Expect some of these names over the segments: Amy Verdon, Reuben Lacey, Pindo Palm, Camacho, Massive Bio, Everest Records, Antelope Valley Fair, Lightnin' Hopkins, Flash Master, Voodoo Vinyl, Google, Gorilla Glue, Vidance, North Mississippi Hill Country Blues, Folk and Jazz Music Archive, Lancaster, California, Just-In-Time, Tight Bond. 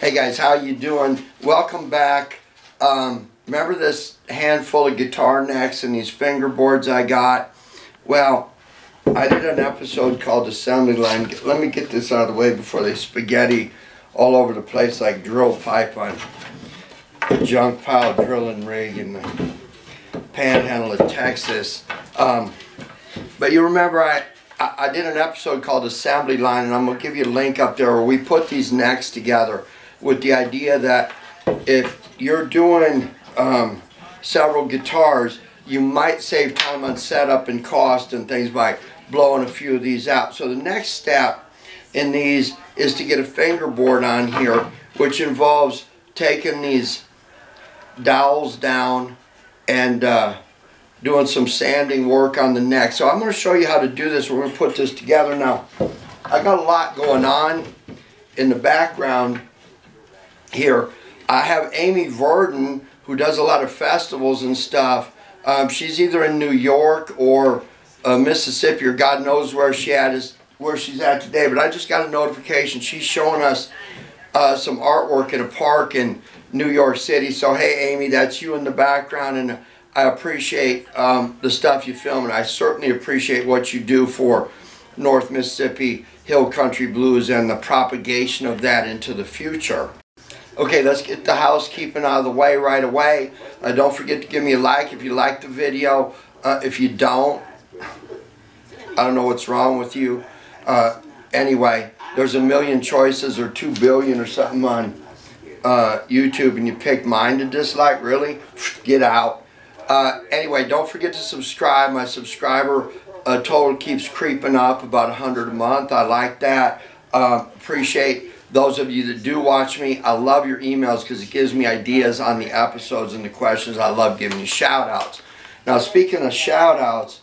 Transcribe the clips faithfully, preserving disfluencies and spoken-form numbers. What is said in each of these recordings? Hey guys, how you doing? Welcome back. Um, remember this handful of guitar necks and these fingerboards I got? Well, I did an episode called Assembly Line. Let me get this out of the way before they spaghetti all over the place like drill pipe on a junk pile drilling rig in the panhandle of Texas. Um, but you remember I... I did an episode called Assembly Line, and I'm going to give you a link up there where we put these necks together with the idea that if you're doing um, several guitars, you might save time on setup and cost and things by blowing a few of these out. So the next step in these is to get a fingerboard on here, which involves taking these dowels down and uh, doing some sanding work on the neck. So I'm going to show you how to do this. We're going to put this together now. I got a lot going on in the background here. I have Amy Verdon, who does a lot of festivals and stuff. Um, she's either in New York or uh, Mississippi, or God knows where she at is where she's at today. But I just got a notification. She's showing us uh, some artwork at a park in New York City. So hey, Amy, that's you in the background, and I appreciate um, the stuff you film, and I certainly appreciate what you do for North Mississippi Hill Country Blues and the propagation of that into the future. Okay, let's get the housekeeping out of the way right away. Uh, don't forget to give me a like if you like the video. Uh, if you don't, I don't know what's wrong with you. Uh, anyway, there's a million choices or two billion or something on uh, YouTube, and you pick mine to dislike, really? Get out. Uh, anyway, don't forget to subscribe. My subscriber uh, total keeps creeping up, about one hundred a month. I like that. Uh, appreciate those of you that do watch me. I love your emails because it gives me ideas on the episodes and the questions. I love giving you shout-outs. Now, speaking of shout-outs,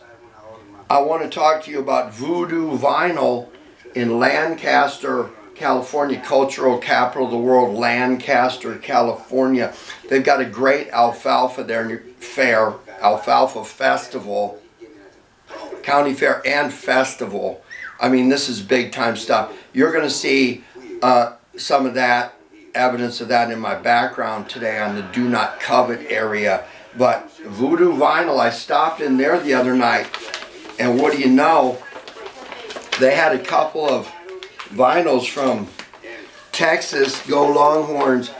I want to talk to you about Voodoo Vinyl in Lancaster, California, cultural capital of the world, Lancaster, California. They've got a great alfalfa there, fair, alfalfa festival, county fair and festival. I mean, this is big time stuff. You're going to see uh, some of that, evidence of that in my background today on the Do Not Covet area. But Voodoo Vinyl, I stopped in there the other night, and what do you know? They had a couple of vinyls from Texas, Go Longhorns,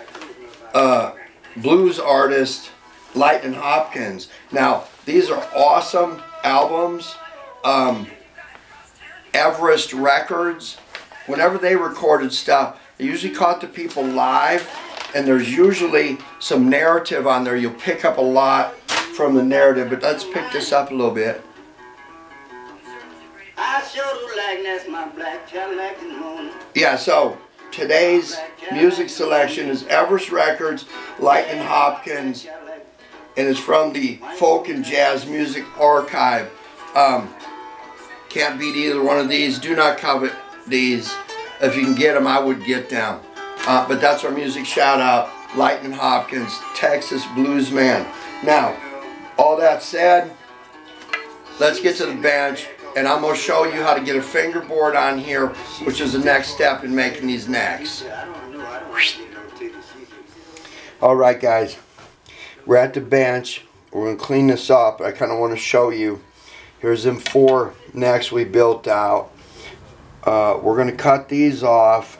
uh, blues artist Lightnin' Hopkins. Now, these are awesome albums. Um, Everest Records, whenever they recorded stuff, they usually caught the people live, and there's usually some narrative on there. You'll pick up a lot from the narrative, but let's pick this up a little bit. Yeah, so today's music selection is Everest Records, Lightnin' Hopkins, and it's from the Folk and Jazz Music Archive. Um, can't beat either one of these. Do not covet these. If you can get them, I would get them. Uh, but that's our music shout out, Lightnin' Hopkins, Texas blues man. Now, all that said, let's get to the bench. And I'm going to show you how to get a fingerboard on here, which is the next step in making these necks. Alright guys, we're at the bench. We're going to clean this up. I kind of want to show you. Here's them four necks we built out. Uh, we're going to cut these off,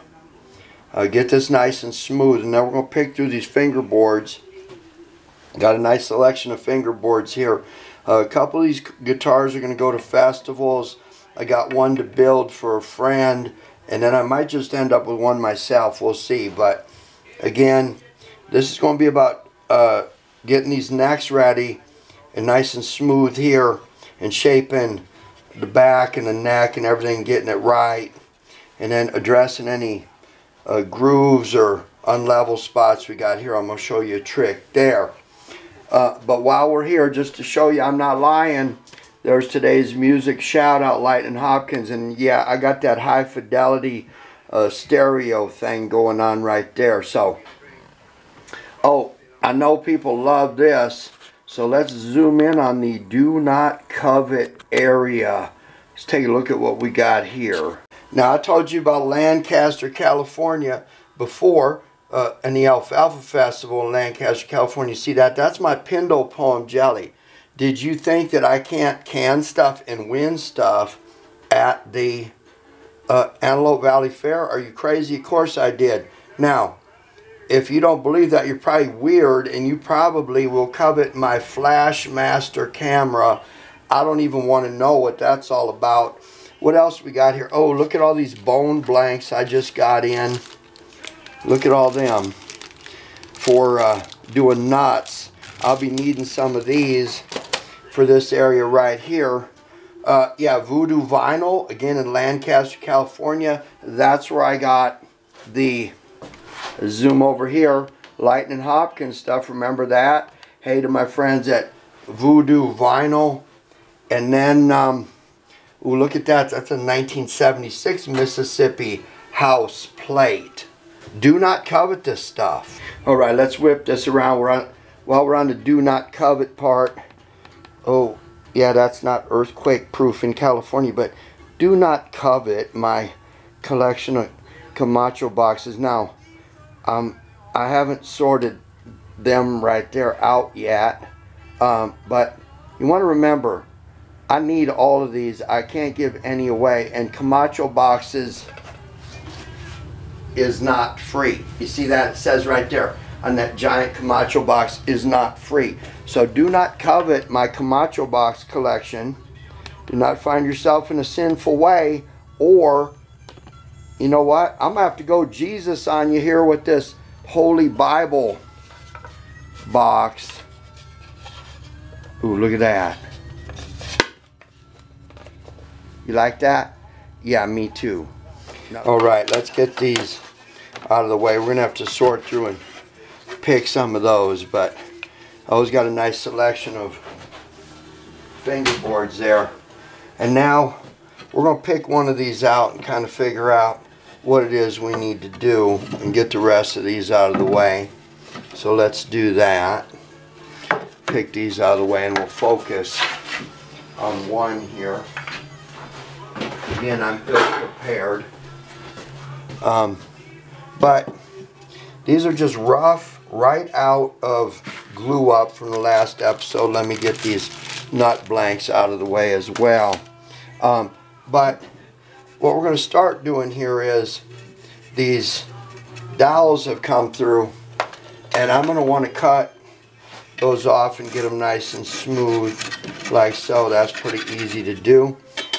uh, get this nice and smooth, and then we're going to pick through these fingerboards. Got a nice selection of fingerboards here. Uh, a couple of these guitars are going to go to festivals. I got one to build for a friend, and then I might just end up with one myself. We'll see. But again, this is going to be about uh, getting these necks ready and nice and smooth here, and shaping the back and the neck and everything, getting it right, and then addressing any uh, grooves or unlevel spots we got here. I'm going to show you a trick there. Uh, but while we're here, just to show you I'm not lying, there's today's music shout out, Lightnin' Hopkins. And yeah, I got that high fidelity uh, stereo thing going on right there. So, oh, I know people love this, so let's zoom in on the Do Not Covet area. Let's take a look at what we got here. Now, I told you about Lancaster, California before. uh, and the Alfalfa Festival in Lancaster, California. See that? That's my Pindo Palm jelly. Did you think that I can't can stuff and win stuff at the uh, Antelope Valley Fair? Are you crazy? Of course I did. Now, if you don't believe that, you're probably weird, and you probably will covet my Flash Master camera. I don't even want to know what that's all about. What else we got here? Oh, look at all these bone blanks I just got in. Look at all them for uh, doing knots. I'll be needing some of these for this area right here. Uh, yeah, Voodoo Vinyl, again in Lancaster, California. That's where I got the, zoom over here, Lightnin' Hopkins stuff. Remember that? Hey to my friends at Voodoo Vinyl. And then, um, ooh, look at that. That's a nineteen seventy-six Mississippi house plate. Do not covet this stuff. All right, let's whip this around. We're on, while we're on the do not covet part. Oh, yeah, that's not earthquake proof in California, but do not covet my collection of Camacho boxes. Now, um, I haven't sorted them right there out yet, um, but you want to remember, I need all of these. I can't give any away, and Camacho boxes is not free. You see that? It says right there on that giant Camacho box, is not free. So do not covet my Camacho box collection. Do not find yourself in a sinful way, or you know what? I'm gonna have to go Jesus on you here with this Holy Bible box. Ooh, look at that. You like that? Yeah, me too. All right, let's get these out of the way. We're going to have to sort through and pick some of those, but I always got a nice selection of fingerboards there. And now we're going to pick one of these out and kind of figure out what it is we need to do and get the rest of these out of the way. So let's do that. Pick these out of the way, and we'll focus on one here. Again, I'm ill-prepared, um, but these are just rough, right out of glue up from the last episode. Let me get these nut blanks out of the way as well. Um, but what we're going to start doing here is, these dowels have come through, and I'm going to want to cut those off and get them nice and smooth, like so. That's pretty easy to do.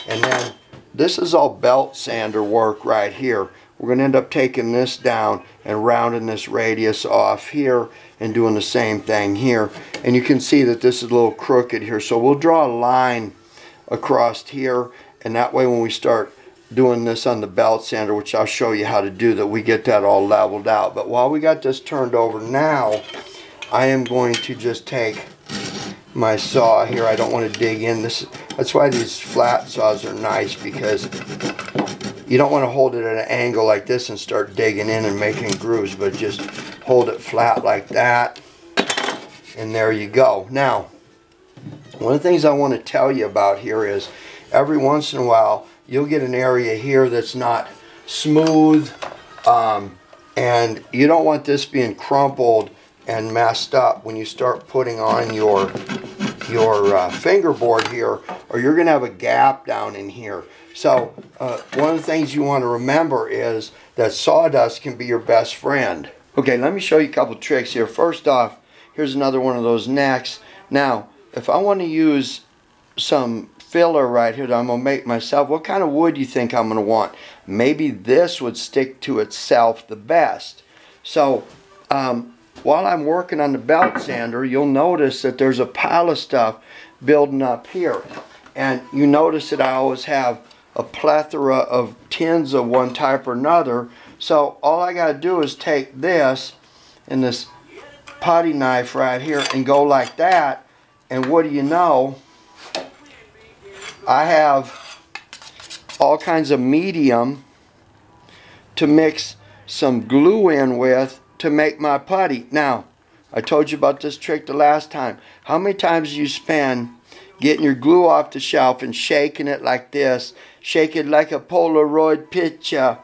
And then this is all belt sander work right here. We're going to end up taking this down and rounding this radius off here and doing the same thing here. And you can see that this is a little crooked here. So we'll draw a line across here, and that way when we start doing this on the belt sander, which I'll show you how to do, that we get that all leveled out. But while we got this turned over now, I am going to just take my saw here. I don't want to dig in this. That's why these flat saws are nice, because you don't want to hold it at an angle like this and start digging in and making grooves, but just hold it flat like that, and there you go. Now, one of the things I want to tell you about here is, every once in a while you'll get an area here that's not smooth, um, and you don't want this being crumpled and messed up when you start putting on your your uh, fingerboard here, or you're gonna have a gap down in here. So uh, one of the things you want to remember is that sawdust can be your best friend. Okay, let me show you a couple tricks here. First off, here's another one of those necks. Now, if I want to use some filler right here that I'm gonna make myself, what kind of wood do you think I'm gonna want? Maybe this would stick to itself the best. So um, while I'm working on the belt sander, you'll notice that there's a pile of stuff building up here. And you notice that I always have a plethora of tins of one type or another. So all I gotta do is take this and this putty knife right here and go like that. And what do you know? I have all kinds of medium to mix some glue in with to make my putty. Now, I told you about this trick the last time. How many times do you spend getting your glue off the shelf and shaking it like this? Shake it like a Polaroid picture.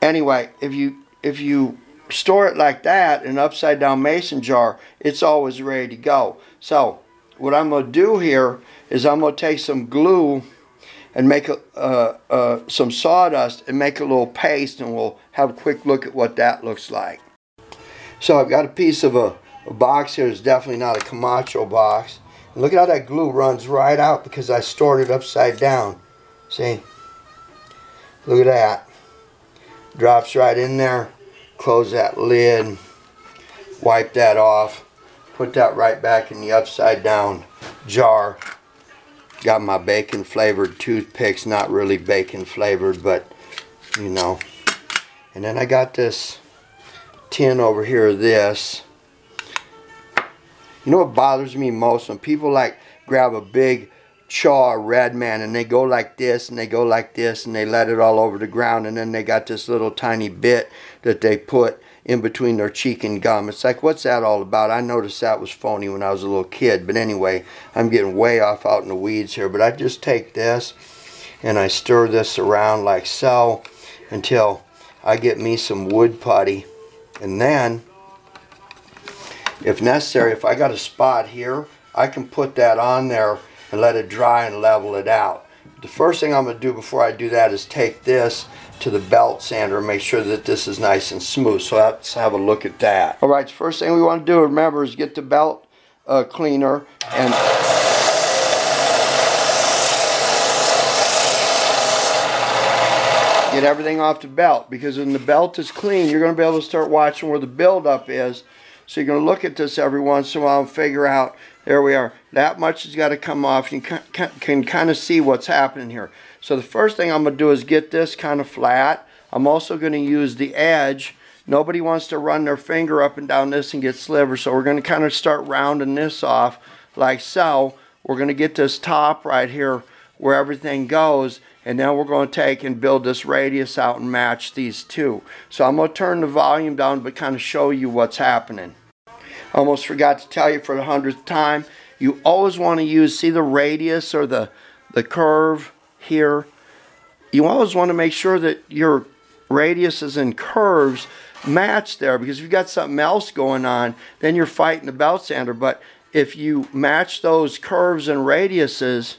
Anyway, if you if you store it like that in an upside down mason jar, it's always ready to go. So what I'm going to do here is I'm going to take some glue and make a, uh, uh, some sawdust and make a little paste, and we'll have a quick look at what that looks like. So I've got a piece of a, a box here. It's definitely not a Camacho box. And look at how that glue runs right out because I stored it upside down. See? Look at that. Drops right in there. Close that lid. Wipe that off. Put that right back in the upside down jar. Got my bacon flavored toothpicks, not really bacon flavored, but you know. And then I got this tin over here of this. You know what bothers me most? When people like grab a big chaw red man and they go like this and they go like this and they let it all over the ground, and then they got this little tiny bit that they put in between their cheek and gum. It's like, what's that all about? I noticed that was phony when I was a little kid. But anyway, I'm getting way off out in the weeds here. But I just take this and I stir this around like so until I get me some wood putty. And then, if necessary, if I got a spot here, I can put that on there and let it dry and level it out. The first thing I'm going to do before I do that is take this to the belt sander and make sure that this is nice and smooth. So let's have a look at that. All right, first thing we want to do, remember, is get the belt uh, cleaner and get everything off the belt, because when the belt is clean, you're going to be able to start watching where the buildup is. So you're going to look at this every once in a while and figure out, there we are, that much has got to come off. You can, can, can kind of see what's happening here. So the first thing I'm going to do is get this kind of flat. I'm also going to use the edge. Nobody wants to run their finger up and down this and get slivers, so we're going to kind of start rounding this off like so. We're going to get this top right here where everything goes, and then we're going to take and build this radius out and match these two. So I'm going to turn the volume down but kind of show you what's happening. I almost forgot to tell you for the hundredth time, you always want to use, see the radius or the, the curve here? You always want to make sure that your radiuses and curves match there, because if you've got something else going on, then you're fighting the belt sander. But if you match those curves and radiuses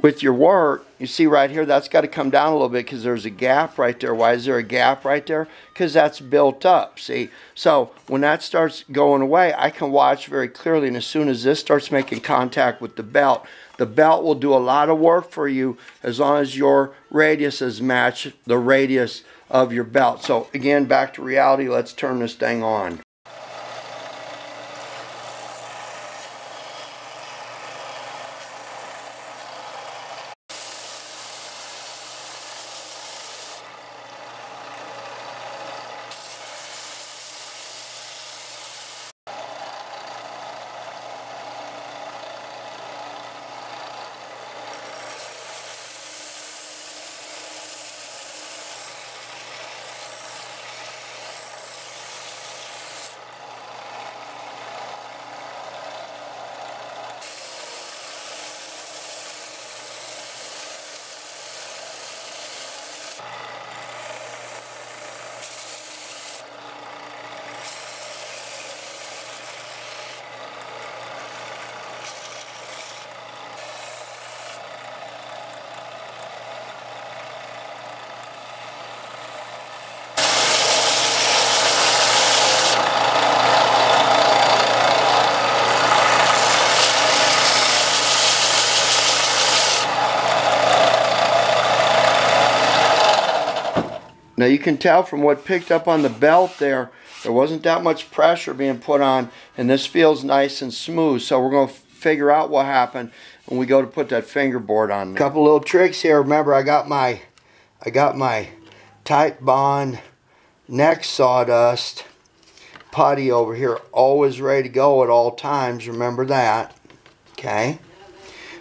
with your work, you see right here, that's got to come down a little bit because there's a gap right there. Why is there a gap right there? Because that's built up, see? So when that starts going away, I can watch very clearly, and as soon as this starts making contact with the belt, the belt will do a lot of work for you as long as your radiuses match the radius of your belt. So again, back to reality, let's turn this thing on. Now you can tell from what picked up on the belt there, there wasn't that much pressure being put on, and this feels nice and smooth. So we're going to figure out what happened when we go to put that fingerboard on there. Couple little tricks here. Remember, I got my I got my Tight Bond neck sawdust putty over here, always ready to go at all times. Remember that, okay?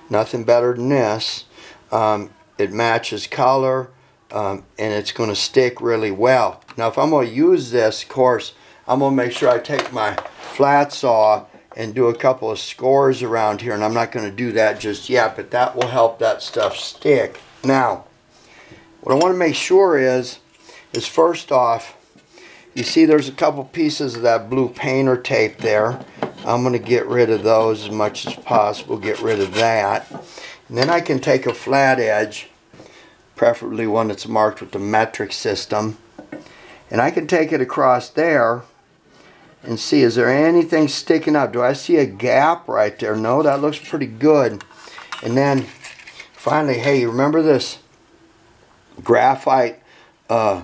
Nothing better than this. Um, it matches color. Um, and it's going to stick really well. Now if I'm going to use this, of course, I'm going to make sure I take my flat saw and do a couple of scores around here, and I'm not going to do that just yet, but that will help that stuff stick. Now, what I want to make sure is, is first off, You see there's a couple pieces of that blue painter tape there. I'm going to get rid of those as much as possible, get rid of that. And then I can take a flat edge, preferably one that's marked with the metric system, and I can take it across there and see, is there anything sticking out? Do I see a gap right there? No, that looks pretty good. And then finally, hey, you remember this graphite uh,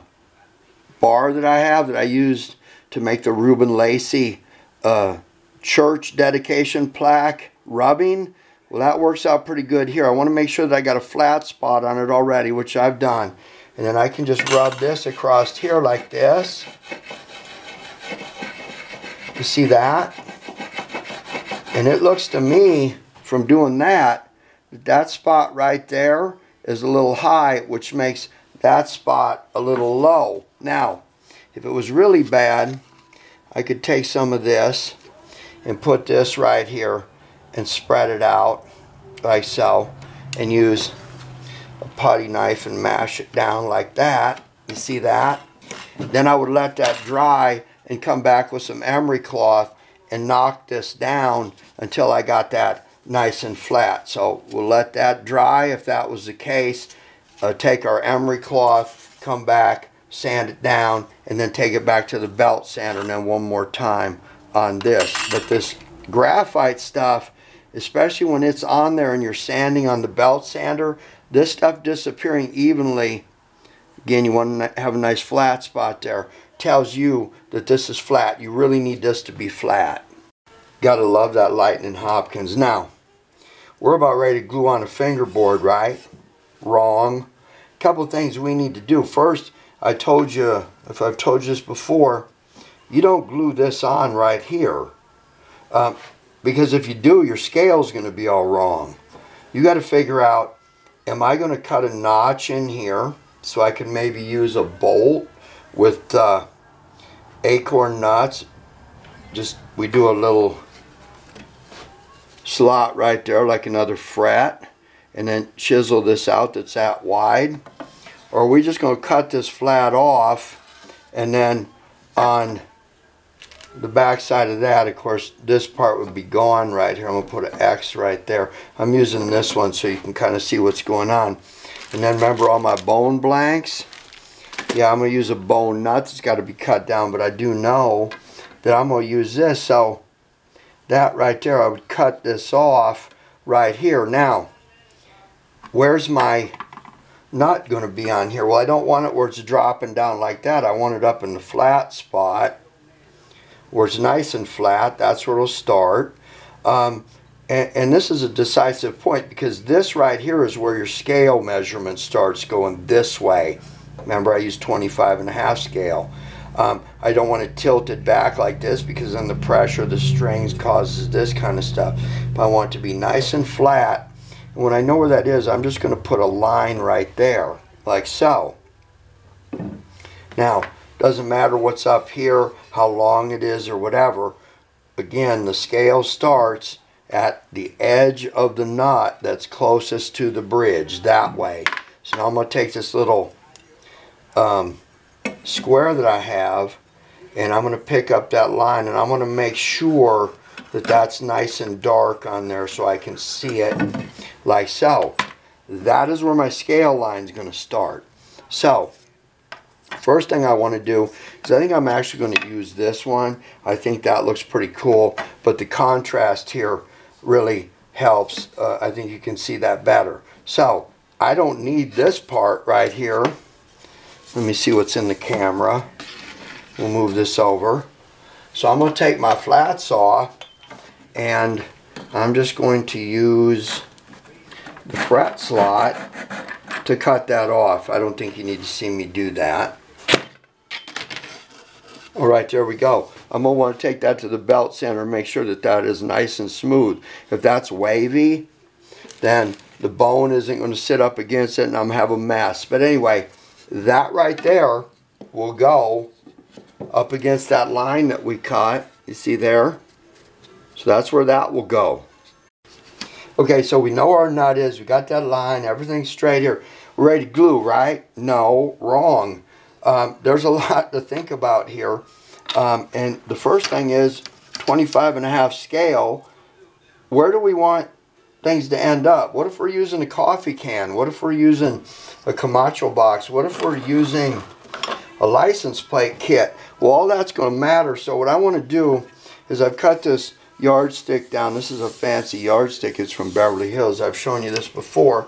bar that I have that I used to make the Reuben Lacey uh, church dedication plaque rubbing? Well, that works out pretty good here. I want to make sure that I got a flat spot on it already, which I've done. And then I can just rub this across here like this. You see that? And it looks to me, from doing that, that spot right there is a little high, which makes that spot a little low. Now, if it was really bad, I could take some of this and put this right here and spread it out like so, and use a putty knife and mash it down like that. You see that? Then I would let that dry and come back with some emery cloth and knock this down until I got that nice and flat. So we'll let that dry if that was the case. Uh, take our emery cloth, come back, sand it down, and then take it back to the belt sander and then one more time on this. But this graphite stuff, especially when it's on there and you're sanding on the belt sander, this stuff disappearing evenly, again, you want to have a nice flat spot there, tells you that this is flat. You really need this to be flat. Gotta love that Lightnin' Hopkins. Now, we're about ready to glue on a fingerboard, right? Wrong. A couple of things we need to do. First, I told you, if I've told you this before, you don't glue this on right here. Um, because if you do, your scale's going to be all wrong. You got to figure out, am I going to cut a notch in here so I can maybe use a bolt with uh, acorn nuts? Just, we do a little slot right there, like another fret, and then chisel this out that's that wide. Or are we just going to cut this flat off, and then on the back side of that, of course, this part would be gone right here. I'm going to put an X right there. I'm using this one so you can kind of see what's going on. And then remember all my bone blanks? Yeah, I'm going to use a bone nut. It's got to be cut down, but I do know that I'm going to use this. So that right there, I would cut this off right here. Now, where's my nut going to be on here? Well, I don't want it where it's dropping down like that. I want it up in the flat spot, where it's nice and flat. That's where it'll start. Um, and, and this is a decisive point, because this right here is where your scale measurement starts going this way. Remember, I use twenty-five and a half scale. Um, I don't want to tilt it back like this, because then the pressure of the strings causes this kind of stuff. But I want it to be nice and flat. And when I know where that is, I'm just going to put a line right there, like so. Now, doesn't matter what's up here, how long it is or whatever. Again, the scale starts at the edge of the knot that's closest to the bridge, that way. So now I'm going to take this little um, square that I have, and I'm going to pick up that line, and I'm going to make sure that that's nice and dark on there so I can see it like so. That is where my scale line is going to start. So, first thing I want to do is I think I'm actually going to use this one. I think that looks pretty cool, but the contrast here really helps. Uh, I think you can see that better. So I don't need this part right here. Let me see what's in the camera. We'll move this over. So I'm going to take my flat saw, and I'm just going to use the fret slot to cut that off. I don't think you need to see me do that. All right, there we go. I'm going to want to take that to the belt sander and make sure that that is nice and smooth. If that's wavy, then the bone isn't going to sit up against it and I'm going to have a mess. But anyway, that right there will go up against that line that we cut. You see there? So that's where that will go. Okay, so we know where our nut is. We got that line. Everything's straight here. We're ready to glue, right? No, wrong. um, there's a lot to think about here. Um, and the first thing is twenty-five and a half scale. Where do we want things to end up? What if we're using a coffee can? What if we're using a Camacho box? What if we're using a license plate kit? Well, all that's going to matter. So what I want to do is I've cut this yardstick down. This is a fancy yardstick. It's from Beverly Hills. I've shown you this before.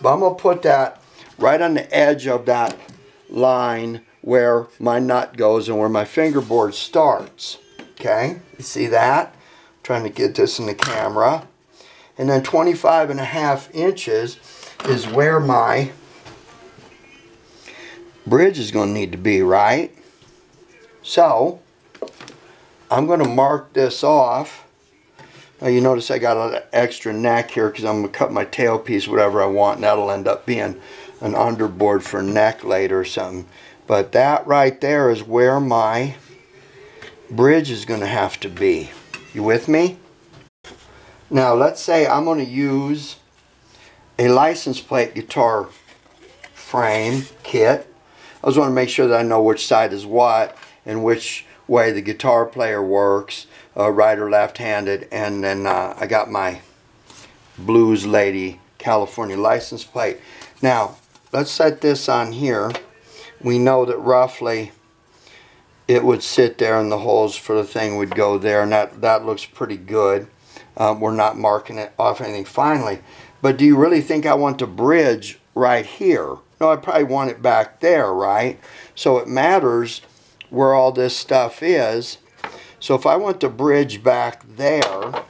But I'm going to put that right on the edge of that line where my nut goes and where my fingerboard starts. Okay? You see that? I'm trying to get this in the camera. And then twenty-five and a half inches is where my bridge is going to need to be, right? So I'm going to mark this off. Now you notice I got an extra neck here because I'm going to cut my tailpiece whatever I want, and that'll end up being an underboard for neck later or something. But that right there is where my bridge is going to have to be. You with me? Now let's say I'm going to use a license plate guitar frame kit. I just want to make sure that I know which side is what and which way the guitar player works, uh, right or left-handed. And then uh, I got my Blues Lady California license plate. Now let's set this on here. We know that roughly it would sit there and the holes for the thing would go there, and that, that looks pretty good. Um, we're not marking it off anything finally. But do you really think I want the bridge right here? No, I probably want it back there, right? So it matters where all this stuff is. So if I want the bridge back there, I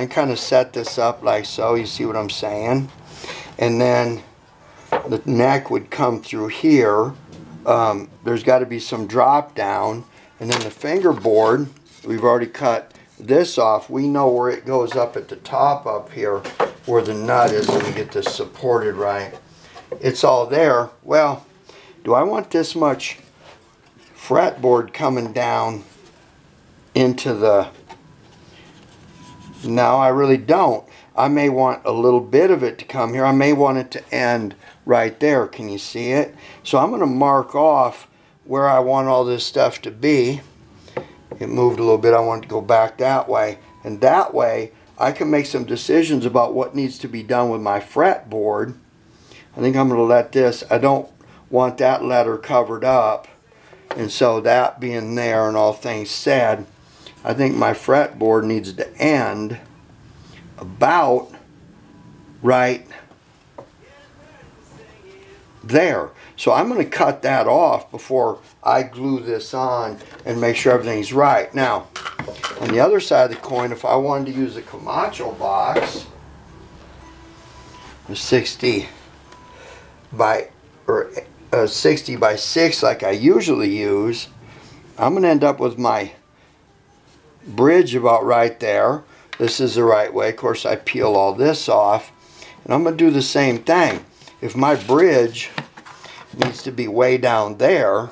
can kind of set this up like so. You see what I'm saying? And then the neck would come through here. Um, there's got to be some drop down. And then the fingerboard, we've already cut this off. We know where it goes up at the top up here, where the nut is. Let me get this supported right. It's all there. Well, do I want this much fretboard coming down into the... No, I really don't. I may want a little bit of it to come here. I may want it to end right there. Can you see it? So I'm going to mark off where I want all this stuff to be. It moved a little bit. I want it to go back that way. And that way, I can make some decisions about what needs to be done with my fretboard. I think I'm going to let this... I don't want that letter covered up. And so that being there and all things said, I think my fretboard needs to end about right there. So I'm going to cut that off before I glue this on and make sure everything's right. Now, on the other side of the coin, if I wanted to use a Camacho box, a sixty by or a sixty by six like I usually use, I'm going to end up with my bridge about right there. This is the right way. Of course, I peel all this off. And I'm going to do the same thing. If my bridge needs to be way down there,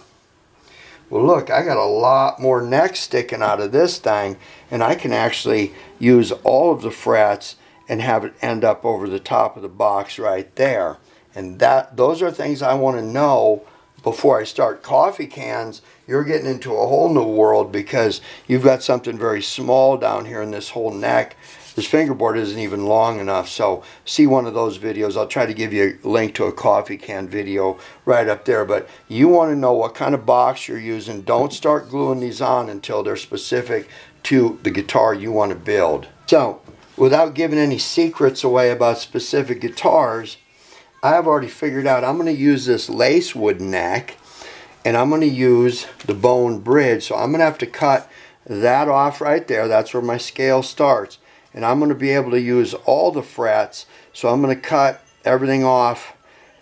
well, look, I got a lot more neck sticking out of this thing. And I can actually use all of the frets and have it end up over the top of the box right there. And that those are things I want to know before I start coffee cans. You're getting into a whole new world because you've got something very small down here in this whole neck. This fingerboard isn't even long enough, so see one of those videos. I'll try to give you a link to a coffee can video right up there. But you want to know what kind of box you're using. Don't start gluing these on until they're specific to the guitar you want to build. So, without giving any secrets away about specific guitars, I've already figured out I'm going to use this lace wood neck, and I'm going to use the bone bridge. So I'm going to have to cut that off right there. That's where my scale starts. And I'm going to be able to use all the frets. So I'm going to cut everything off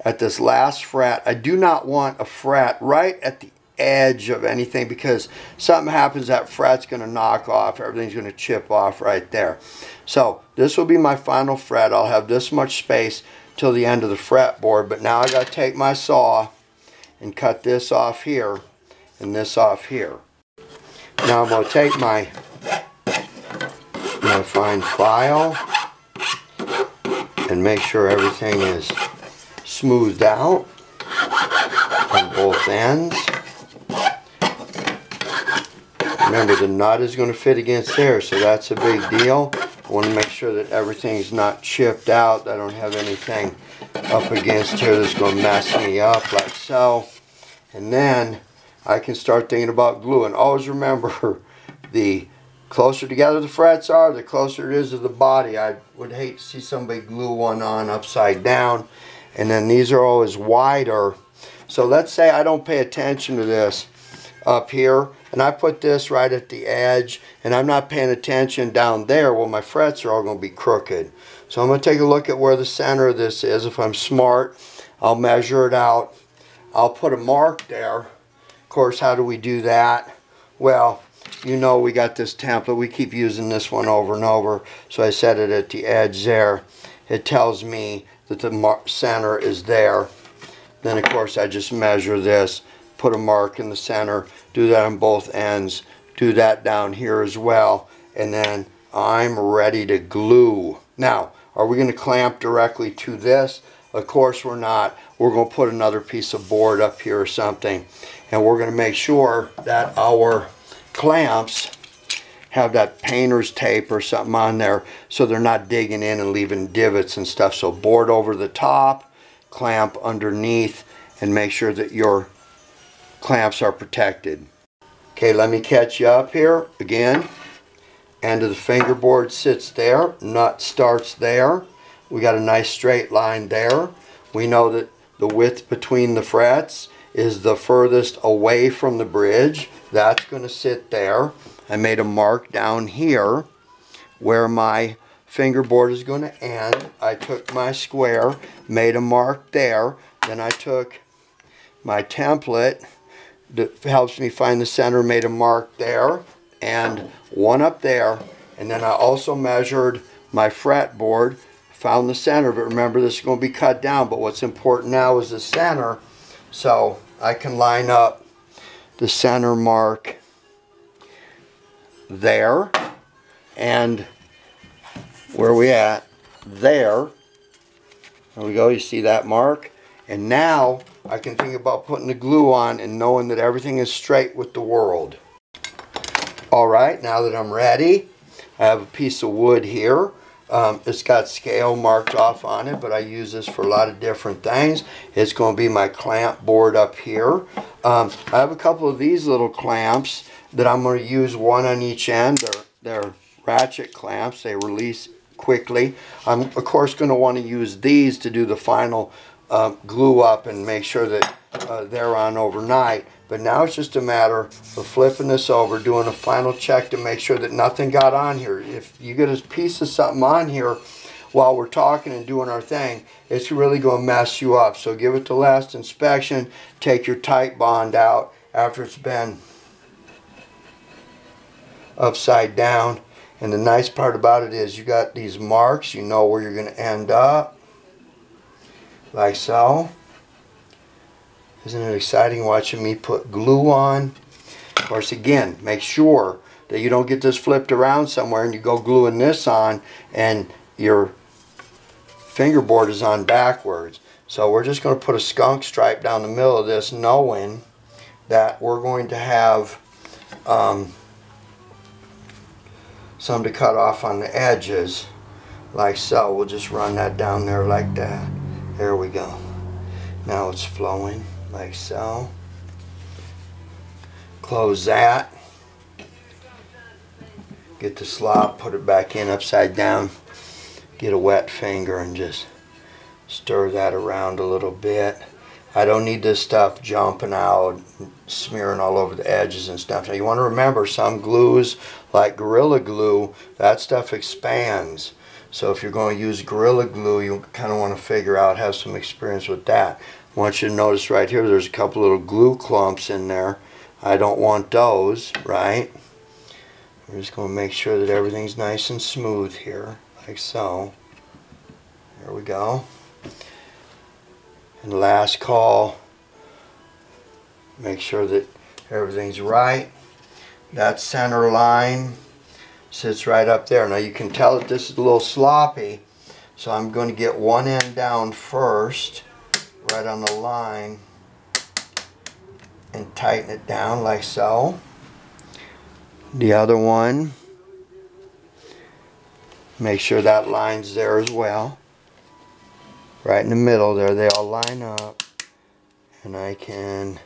at this last fret. I do not want a fret right at the edge of anything, because something happens, that fret's going to knock off, everything's going to chip off right there. So this will be my final fret. I'll have this much space till the end of the fretboard. But now I got to take my saw and cut this off here and this off here. Now I'm going to take my, my fine file and make sure everything is smoothed out. And both ends. Remember, the nut is going to fit against there, so that's a big deal. I want to make sure that everything's not chipped out. I don't have anything up against here that's going to mess me up, like so. And then I can start thinking about glue. And always remember, the closer together the frets are, the closer it is to the body. I would hate to see somebody glue one on upside down. And then these are always wider. So let's say I don't pay attention to this up here, and I put this right at the edge, and I'm not paying attention down there. Well, my frets are all going to be crooked. So I'm going to take a look at where the center of this is. If I'm smart, I'll measure it out. I'll put a mark there. Of course, how do we do that? Well, you know, we got this template. We keep using this one over and over. So I set it at the edge there. It tells me that the center is there. Then, of course, I just measure this, put a mark in the center, do that on both ends, do that down here as well, and then I'm ready to glue. Now, are we going to clamp directly to this? Of course we're not. We're going to put another piece of board up here or something, and we're going to make sure that our clamps have that painter's tape or something on there so they're not digging in and leaving divots and stuff. So board over the top, clamp underneath, and make sure that your clamps are protected. Okay, let me catch you up here again. End of the fingerboard sits there, nut starts there. We got a nice straight line there. We know that the width between the frets is the furthest away from the bridge. That's going to sit there. I made a mark down here where my fingerboard is going to end. I took my square, made a mark there, then I took my template that helps me find the center, made a mark there and one up there, and then I also measured my fretboard, found the center, but remember this is going to be cut down, but what's important now is the center, so I can line up the center mark there and where we at there. There we go, you see that mark, and now I can think about putting the glue on and knowing that everything is straight with the world. All right, now that I'm ready, I have a piece of wood here. Um, it's got scale marked off on it, but I use this for a lot of different things. It's going to be my clamp board up here. Um, I have a couple of these little clamps that I'm going to use, one on each end. They're, they're ratchet clamps. They release quickly. I'm, of course, going to want to use these to do the final Uh, glue up and make sure that uh, they're on overnight. But now it's just a matter of flipping this over, doing a final check to make sure that nothing got on here. If you get a piece of something on here while we're talking and doing our thing, it's really going to mess you up. So give it the last inspection. Take your Tight Bond out after it's been upside down. And the nice part about it is you got these marks. You know where you're going to end up. Like so. Isn't it exciting watching me put glue on? Of course, again, make sure that you don't get this flipped around somewhere and you go gluing this on and your fingerboard is on backwards. So we're just going to put a skunk stripe down the middle of this, knowing that we're going to have um, some to cut off on the edges. Like so. We'll just run that down there like that. There we go. Now it's flowing, like so. Close that. Get the slop, put it back in upside down. Get a wet finger and just stir that around a little bit. I don't need this stuff jumping out, smearing all over the edges and stuff. Now you want to remember, some glues, like Gorilla Glue, that stuff expands. So if you're going to use Gorilla Glue, you kind of want to figure out, have some experience with that. I want you to notice right here, there's a couple little glue clumps in there. I don't want those, right? We're just going to make sure that everything's nice and smooth here, like so. There we go. And last call, make sure that everything's right. That center line sits right up there. Now you can tell that this is a little sloppy, so I'm going to get one end down first, right on the line, and tighten it down like so. The other one, make sure that line's there as well. Right in the middle there, they all line up, and I can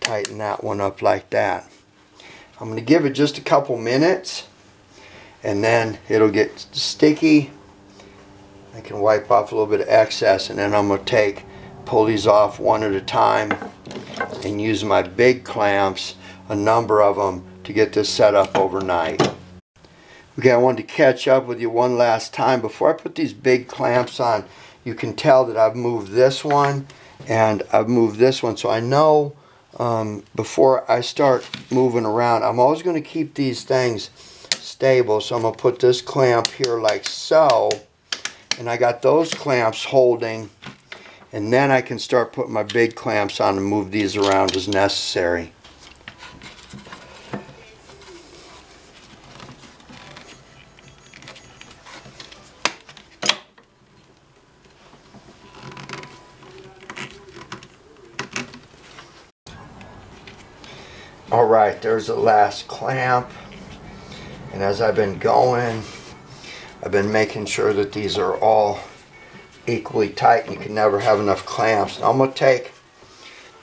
tighten that one up like that. I'm going to give it just a couple minutes, and then it'll get sticky. I can wipe off a little bit of excess, and then I'm going to take, pull these off one at a time, and use my big clamps, a number of them, to get this set up overnight. Okay, I wanted to catch up with you one last time. Before I put these big clamps on, you can tell that I've moved this one, and I've moved this one, so I know um, before I start moving around, I'm always going to keep these things stable. So I'm going to put this clamp here like so, and I got those clamps holding, and then I can start putting my big clamps on and move these around as necessary. Alright, there's the last clamp, and as I've been going, I've been making sure that these are all equally tight, and you can never have enough clamps. And I'm going to take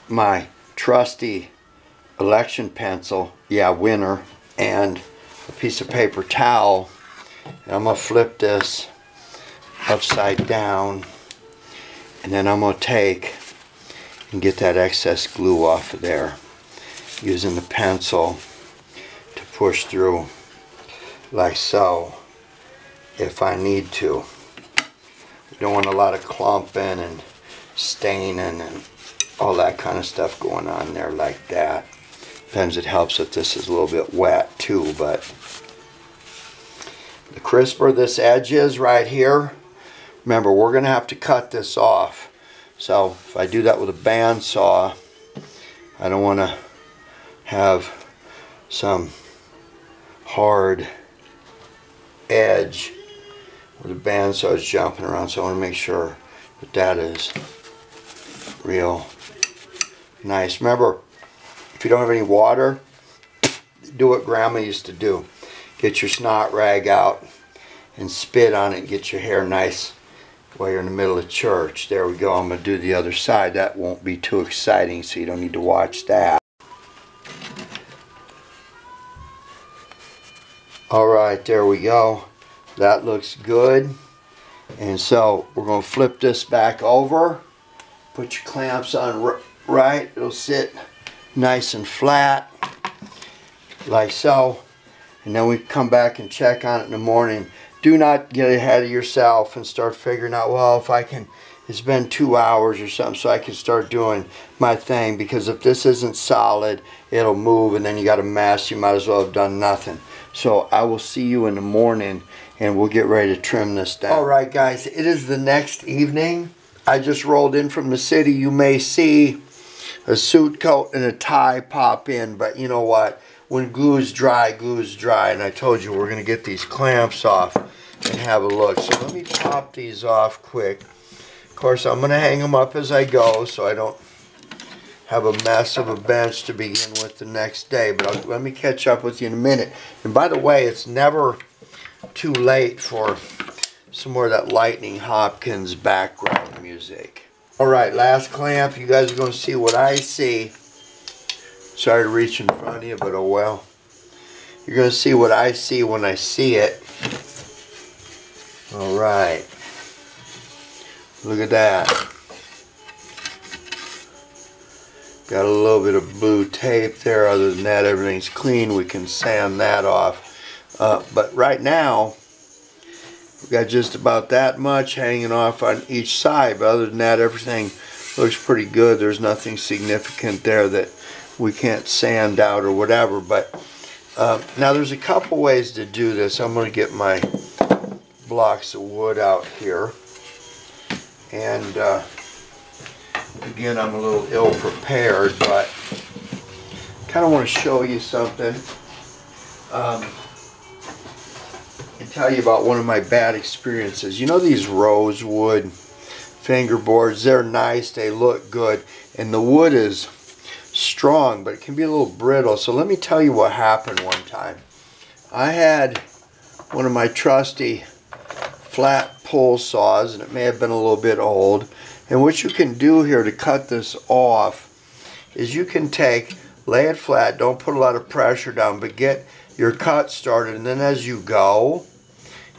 my trusty election pencil, yeah, winner, and a piece of paper towel, and I'm going to flip this upside down, and then I'm going to take and get that excess glue off of there, using the pencil to push through like so if I need to. You don't want a lot of clumping and staining and all that kind of stuff going on there like that. Sometimes it helps if this is a little bit wet too, but the crisper this edge is right here, remember, we're going to have to cut this off. So if I do that with a bandsaw, I don't want to have some hard edge where the bandsaw is jumping around, so I want to make sure that that is real nice. Remember, if you don't have any water, do what Grandma used to do. Get your snot rag out and spit on it and get your hair nice while you're in the middle of church. There we go. I'm going to do the other side. That won't be too exciting, so you don't need to watch that. Alright, there we go. That looks good. And so we're going to flip this back over. Put your clamps on right. It'll sit nice and flat like so. And then we come back and check on it in the morning. Do not get ahead of yourself and start figuring out, well, if I can, it's been two hours or something, so I can start doing my thing. Because if this isn't solid, it'll move, and then you got a mess. You might as well have done nothing. So I will see you in the morning, and we'll get ready to trim this down. All right, guys, it is the next evening. I just rolled in from the city. You may see a suit coat and a tie pop in, but you know what? When glue's dry, glue's dry, and I told you we're going to get these clamps off and have a look. So let me pop these off quick. Of course, I'm going to hang them up as I go so I don't have a mess of a bench to begin with the next day, but I'll, let me catch up with you in a minute. And by the way, it's never too late for some more of that Lightnin' Hopkins background music. All right, last clamp. You guys are going to see what I see. Sorry to reach in front of you, but oh well. You're going to see what I see when I see it. All right. Look at that. Got a little bit of blue tape there. Other than that, everything's clean. We can sand that off. Uh, but right now, we got just about that much hanging off on each side. But other than that, everything looks pretty good. There's nothing significant there that we can't sand out or whatever. But uh, now there's a couple ways to do this. I'm going to get my blocks of wood out here. And uh, again, I'm a little ill prepared, but I kind of want to show you something um, and tell you about one of my bad experiences. You know these rosewood fingerboards? They're nice, they look good, and the wood is strong, but it can be a little brittle. So let me tell you what happened one time. I had one of my trusty flat pole saws, and it may have been a little bit old. And what you can do here to cut this off is you can take, lay it flat, don't put a lot of pressure down, but get your cut started. And then as you go,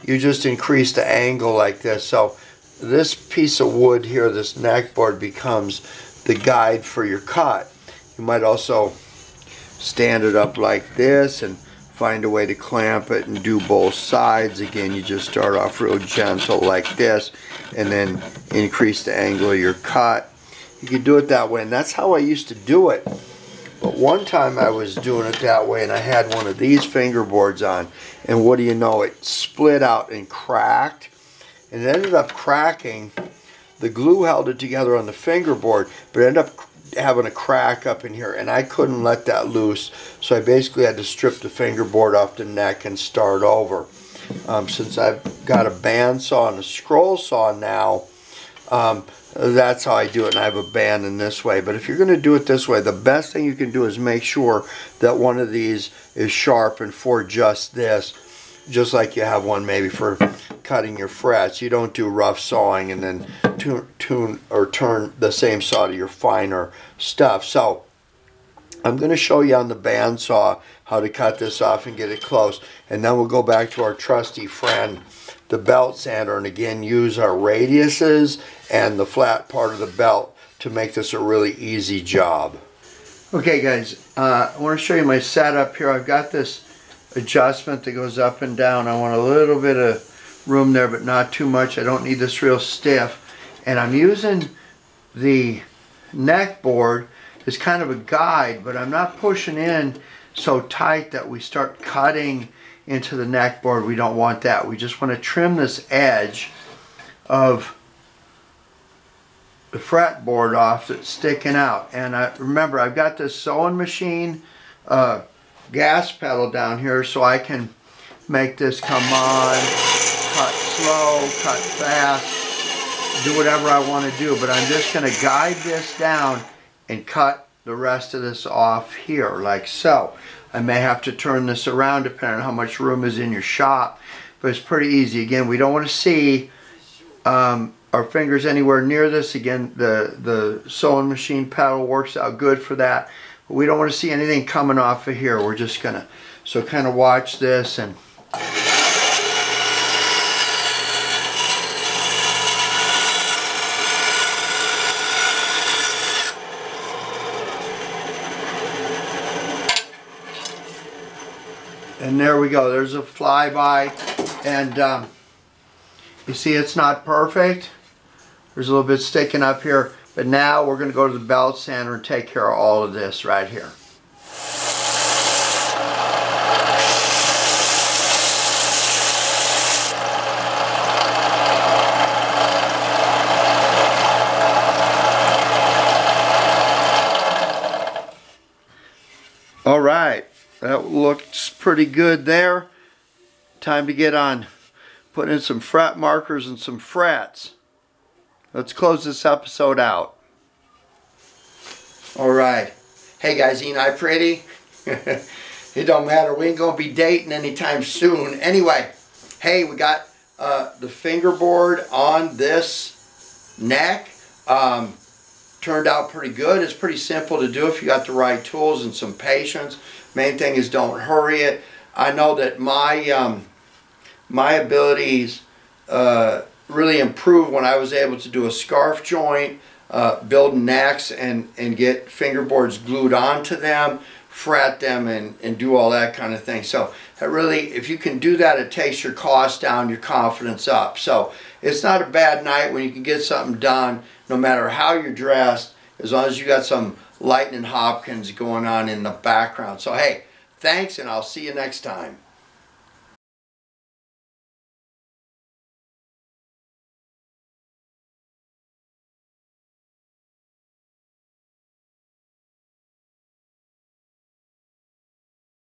you just increase the angle like this. So this piece of wood here, this neck board, becomes the guide for your cut. You might also stand it up like this and find a way to clamp it and do both sides. Again, you just start off real gentle like this and then increase the angle of your cut. You can do it that way, and that's how I used to do it. But one time I was doing it that way, and I had one of these fingerboards on, and what do you know, it split out and cracked, and it ended up cracking. The glue held it together on the fingerboard, but it ended up having a crack up in here, and I couldn't let that loose, so I basically had to strip the fingerboard off the neck and start over. Um, since I've got a bandsaw and a scroll saw now, um, that's how I do it, and I have a band in this way. But if you're going to do it this way, the best thing you can do is make sure that one of these is sharp and for just this, just like you have one maybe for cutting your frets. You don't do rough sawing and then tune, tune or turn the same saw to your finer stuff. So I'm going to show you on the bandsaw how to cut this off and get it close, and then we'll go back to our trusty friend, the belt sander, and again use our radiuses and the flat part of the belt to make this a really easy job. Okay guys, uh, I want to show you my setup here. I've got this adjustment that goes up and down. I want a little bit of room there, but not too much. I don't need this real stiff, and I'm using the neck board as kind of a guide, but I'm not pushing in so tight that we start cutting into the neck board. We don't want that. We just want to trim this edge of the fretboard off that's sticking out. And I, remember, I've got this sewing machine uh, gas pedal down here, so I can make this come on, cut slow, cut fast, do whatever I want to do. But I'm just going to guide this down and cut the rest of this off here like so. I may have to turn this around depending on how much room is in your shop, but it's pretty easy. Again, we don't want to see um, our fingers anywhere near this. Again, the, the sewing machine paddle works out good for that, but we don't want to see anything coming off of here. We're just gonna, so kind of watch this and And there we go, there's a flyby, and um, you see it's not perfect. There's a little bit sticking up here, but now we're going to go to the belt sander and take care of all of this right here. All right. That looks pretty good there. Time to get on putting in some fret markers and some frets. Let's close this episode out. All right. Hey guys, ain't I pretty? It don't matter. We ain't going to be dating anytime soon. Anyway, hey, we got uh, the fingerboard on this neck. Um, turned out pretty good. It's pretty simple to do if you got the right tools and some patience. Main thing is don't hurry it. I know that my um, my abilities uh, really improved when I was able to do a scarf joint, uh, build necks and, and get fingerboards glued onto them, fret them, and, and do all that kind of thing. So that really, if you can do that, it takes your cost down, your confidence up. So it's not a bad night when you can get something done, no matter how you're dressed, as long as you got some Lightnin' Hopkins going on in the background. So hey, thanks, and I'll see you next time.